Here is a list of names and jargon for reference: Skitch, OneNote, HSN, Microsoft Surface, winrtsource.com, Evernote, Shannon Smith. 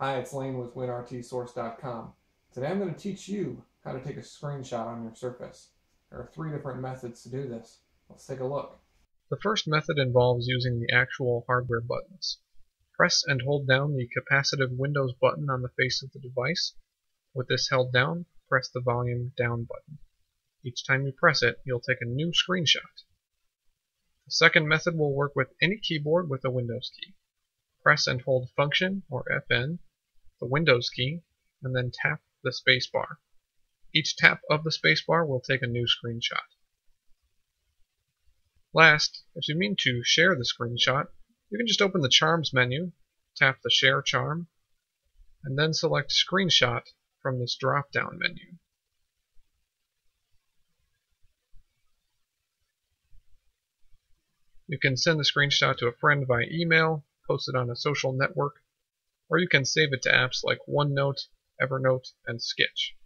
Hi, it's Lane with winrtsource.com. Today I'm going to teach you how to take a screenshot on your Surface. There are three different methods to do this. Let's take a look. The first method involves using the actual hardware buttons. Press and hold down the capacitive Windows button on the face of the device. With this held down, press the volume down button. Each time you press it, you'll take a new screenshot. The second method will work with any keyboard with a Windows key. Press and hold Function, or FN, the Windows key, and then tap the spacebar. Each tap of the spacebar will take a new screenshot. Last, if you mean to share the screenshot, you can just open the Charms menu, tap the Share Charm, and then select Screenshot from this drop-down menu. You can send the screenshot to a friend via email, post it on a social network, or you can save it to apps like OneNote, Evernote, and Skitch.